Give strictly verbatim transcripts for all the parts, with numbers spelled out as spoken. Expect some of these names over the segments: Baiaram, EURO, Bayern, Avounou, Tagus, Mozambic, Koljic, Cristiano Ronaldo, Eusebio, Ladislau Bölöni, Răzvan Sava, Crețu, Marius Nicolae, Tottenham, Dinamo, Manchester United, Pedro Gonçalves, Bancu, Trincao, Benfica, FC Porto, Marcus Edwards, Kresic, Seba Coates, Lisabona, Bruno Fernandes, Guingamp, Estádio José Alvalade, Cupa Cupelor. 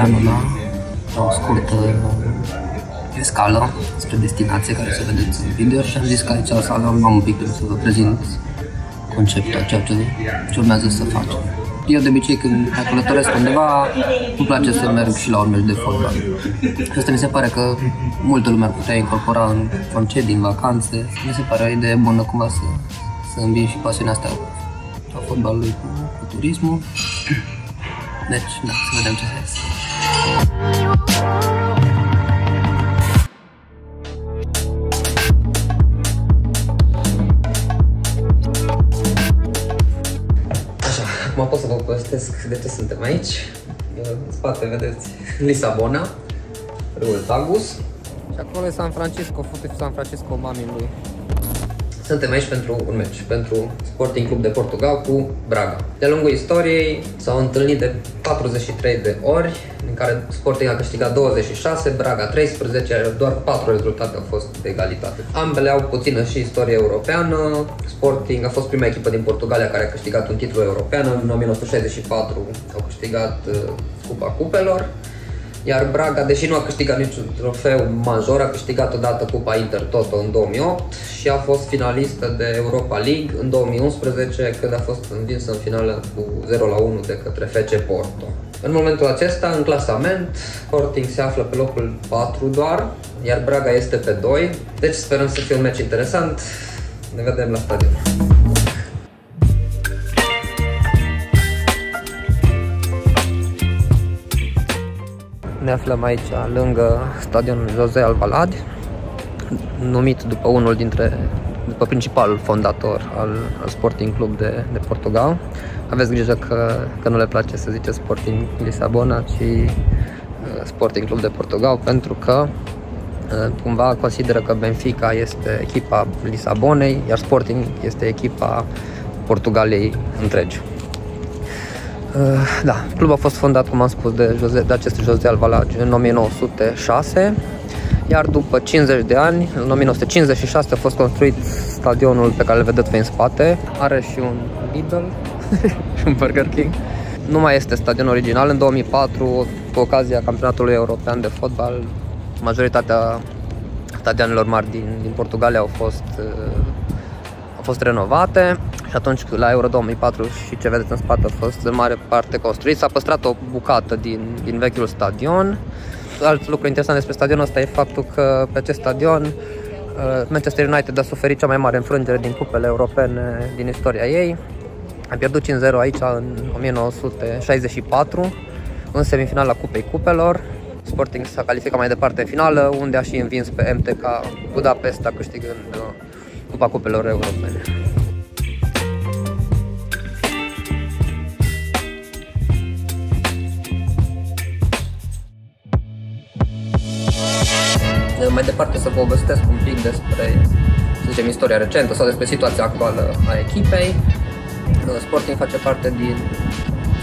Problema mea o scurtă escală spre destinație care să vedeți în video și am zis că aici să am un pic pentru să vă prezint conceptul, ceea ce, ce urmează să facem. Eu de obicei când mai călătoresc undeva, îmi place să merg și la un meci de fotbal. Asta mi se pare că multă lume ar putea incorpora în concedii, în vacanțe. Mi se pare o idee bună cumva să, să îmbin și pasiunea asta a fotbalului cu, cu turismul. Deci, da, să vedem ce se face. Acum pot să vă povestesc de ce suntem aici. În spate vedeți Lisabona, râul Tagus. Și acolo e San Francisco, fotoful San Francisco mamii lui. Suntem aici pentru un meci, pentru Sporting Club de Portugal cu Braga. De-a lungul istoriei s-au întâlnit de patruzeci și trei de ori, în care Sporting a câștigat douăzeci și șase, Braga treisprezece, iar doar patru rezultate au fost de egalitate. Ambele au puțină și istorie europeană. Sporting a fost prima echipă din Portugalia care a câștigat un titlu european. În o mie nouă sute șaizeci și patru au câștigat Cupa Cupelor. Iar Braga, deși nu a câștigat niciun trofeu major, a câștigat odată Cupa Intertoto în două mii opt și a fost finalistă de Europa League în două mii unsprezece, când a fost învinsă în finală cu zero la unu de către F C Porto. În momentul acesta, în clasament, Sporting se află pe locul patru doar, iar Braga este pe doi, deci sperăm să fie un meci interesant. Ne vedem la stadion. Ne aflăm aici, lângă Stadionul José Alvalade, numit după unul dintre, după principalul fondator al, al Sporting Club de, de Portugal. Aveți grijă că, că nu le place să zice Sporting Lisabona, ci uh, Sporting Club de Portugal, pentru că uh, cumva consideră că Benfica este echipa Lisabonei, iar Sporting este echipa Portugaliei întregi. Da, clubul a fost fondat, cum am spus, de, Jose, de acest José Alvalade în o mie nouă sute șase, iar după cincizeci de ani, în o mie nouă sute cincizeci și șase, a fost construit stadionul pe care îl vedeți voi în spate. Are și un Lidl și un Burger King. Nu mai este stadionul original. În două mii patru, cu ocazia Campionatului European de Fotbal, majoritatea stadionelor mari din, din Portugalia au fost... au fost renovate și atunci la Euro două mii patru și ce vedeți în spate a fost în mare parte construit. S-a păstrat o bucată din, din vechiul stadion. Alt lucru interesant despre stadionul ăsta e faptul că pe acest stadion Manchester United a suferit cea mai mare înfrângere din cupele europene din istoria ei. A pierdut cinci zero aici în o mie nouă sute șaizeci și patru, în semifinala Cupei Cupelor. Sporting s-a calificat mai departe în finală, unde a și învins pe M T K Budapest, a câștigând Cupa Cupelor Europene. Mai departe să vă povestesc un pic despre, să zicem, istoria recentă sau despre situația actuală a echipei. Sporting face parte din,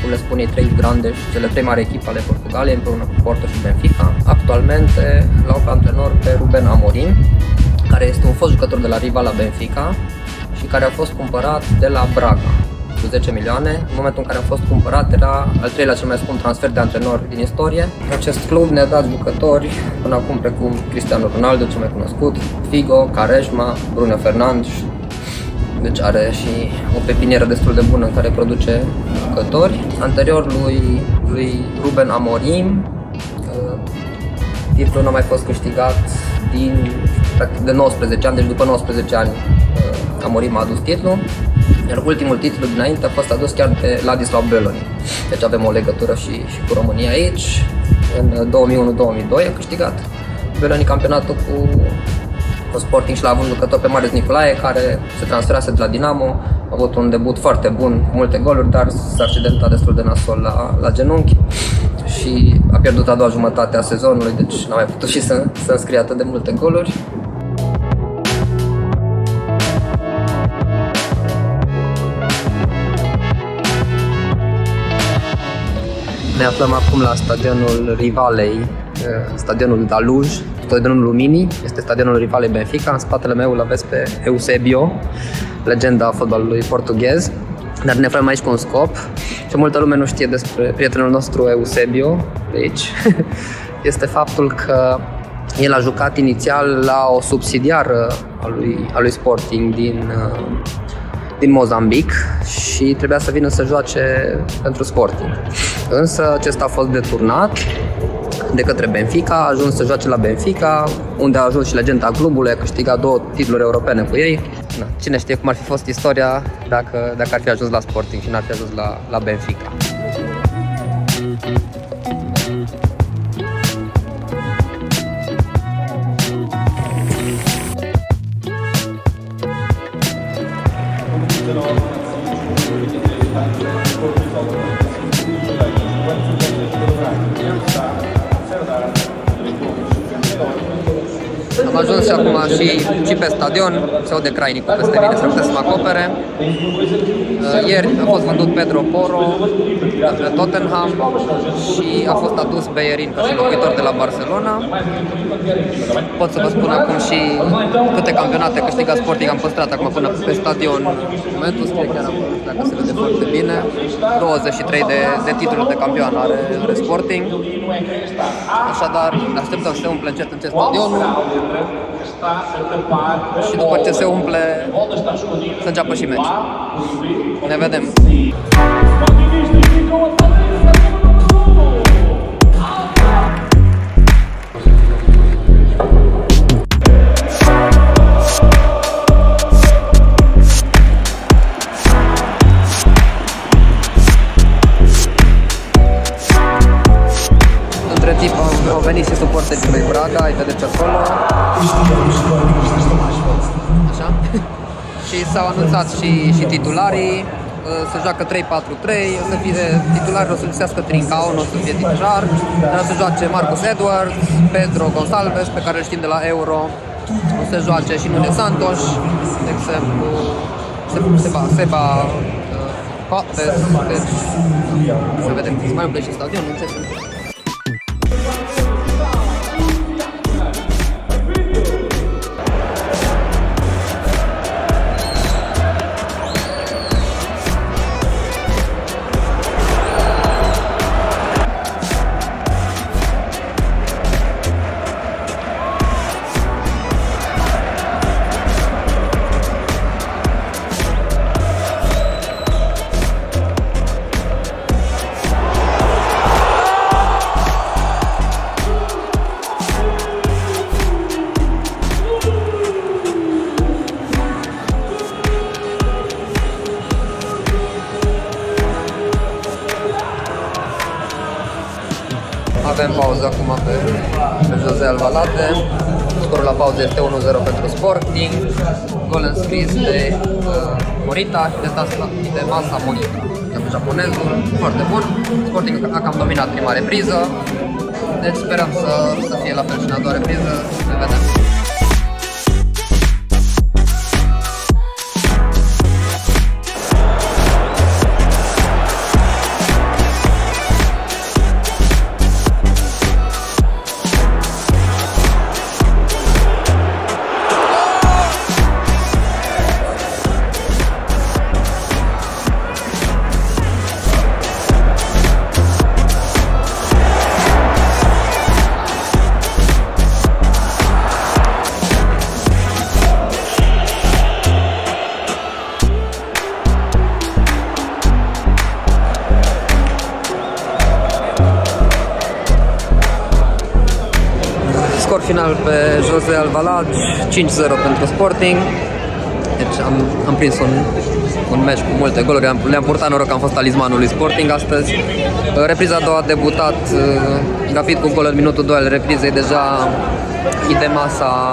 cum le spune, trei grande și cele trei mari echipe ale Portugaliei, împreună cu Porto și Benfica. Actualmente l-au pe antrenor pe Ruben Amorim, care este un fost jucător de la rivala Benfica și care a fost cumpărat de la Braga cu zece milioane. În momentul în care a fost cumpărat era al treilea cel mai scump transfer de antrenor din istorie. Acest club ne-a dat jucători până acum precum Cristiano Ronaldo, cel mai cunoscut, Figo, Carejma, Bruno Fernandes. Deci are și o pepinieră destul de bună în care produce jucători. Anterior lui, lui Ruben Amorim, titlul nu a mai fost câștigat din practic de nouăsprezece ani, deci după nouăsprezece ani Amorim a adus titlul, iar ultimul titlu dinainte a fost adus chiar de Ladislau Bölöni. Deci avem o legătură și, și cu România aici. În două mii unu două mii doi a câștigat Bölöni campionatul cu, cu Sporting și l-a avut jucător pe Marius Nicolae, care se transferase de la Dinamo. A avut un debut foarte bun, cu multe goluri, dar s-a accidentat destul de nasol la, la genunchi și a pierdut a doua jumătate a sezonului, deci n-a mai putut și să, să înscrie atât de multe goluri. Ne aflăm acum la stadionul rivalei, stadionul Daluj, stadionul Luminii, este stadionul rivalei Benfica. În spatele meu îl aveți pe Eusebio, legenda fotbalului portughez, Dar ne aflăm aici cu un scop și multă lume nu știe despre prietenul nostru Eusebio de aici. Este faptul că el a jucat inițial la o subsidiară a lui, a lui Sporting din, din Mozambic și trebuia să vină să joace pentru Sporting. Însă acesta a fost deturnat de către Benfica, a ajuns să joace la Benfica, unde a ajuns și legenda clubului, a câștigat două titluri europene cu ei. Na, cine știe cum ar fi fost istoria dacă, dacă ar fi ajuns la Sporting și n-ar fi ajuns la, la Benfica. Am ajuns și acum și, și pe stadion, se aude crainicul peste mine, să nu puteți să mă acopere. Ieri a fost vândut Pedro Porro către Tottenham și a fost adus Bayern ca și locuitor de la Barcelona. Pot să vă spun acum și câte campionate câștiga Sporting am păstrat acum până pe stadion. În momentul ăsta chiar am văzut, dacă se vede foarte bine, douăzeci și trei de, de titluri de campion are, are Sporting. Așadar, așteptăm să se umple încet încet stadionul. Și după ce se umple, să înceapă și meciul. Ne vedem! Între timp au venit și suporterii lui Braga, îi vedeți acolo. Așa. Și s-au anunțat și, și titularii, se joacă trei patru trei, o să fie titularii, o să lipsească Trincao, nu o să fie titular, dar o să joace Marcus Edwards, Pedro Gonçalves, pe care îl știm de la Euro, o să joace și Nunes Santos, de exemplu, Seba, Seba Coates, deci să vedem, se mai umple și stadionul, ce sunt. Avem pauză acum pe, pe José Alvalade, scorul la pauză este unu zero pentru Sporting, gol înscris de uh, Morita și de Hidemasa Morita. Iată japonezul, foarte bun, Sporting a cam dominat prima repriză, deci sperăm să, să fie la fel și în a doua repriză, ne vedem. Final pe José Alvalade, cinci zero pentru Sporting. Deci am, am prins un, un meci cu multe goluri, le-am purtat noroc că am fost talismanul lui Sporting astăzi. Repriza a doua a debutat Gafit cu gol în minutul doi al reprizei, deja Hidemasa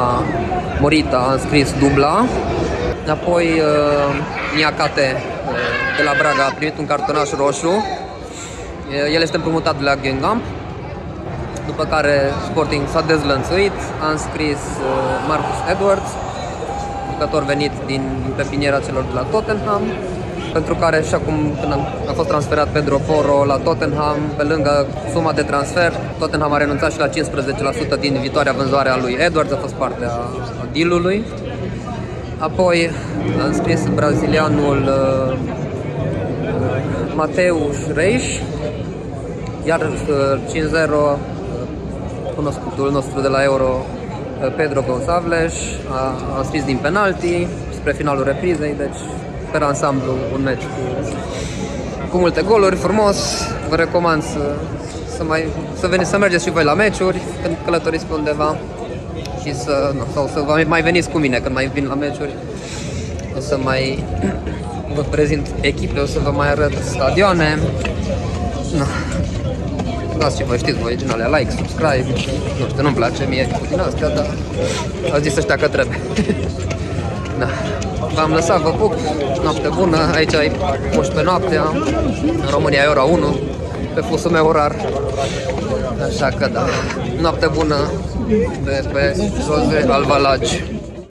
Morita a înscris dubla. Apoi Niakate de la Braga a primit un cartonaș roșu, el este împrumutat de la Guingamp. După care Sporting s-a dezlănțuit, a înscris Marcus Edwards, jucător venit din pepiniera celor de la Tottenham, pentru care și acum când a fost transferat Pedro Porro la Tottenham, pe lângă suma de transfer, Tottenham a renunțat și la cincisprezece la sută din viitoarea vânzare a lui Edwards, a fost parte a deal-ului. Apoi a înscris brazilianul Mateus Reis, iar cinci zero cunoscutul nostru de la Euro, Pedro Gonçalves, a, a scris din penalti spre finalul reprizei, deci per ansamblu un meci cu, cu multe goluri, frumos. Vă recomand să, să, mai, să, veni, să mergeți și voi la meciuri când călătoriți pe undeva și să, nu, sau să vă mai veniți cu mine când mai vin la meciuri. O să mai vă prezint echipe, o să vă mai arăt stadioane. No. Dați ce vă știți voi din alea, like, subscribe, nu știu, nu-mi place mie cu din astea, dar au zis ăștia că trebuie. Da. V-am lăsat, vă pup, noapte bună, aici e unsprezece noaptea, în România e ora unu, pe fusul meu orar, așa că da, noapte bună de pe José Alvalade.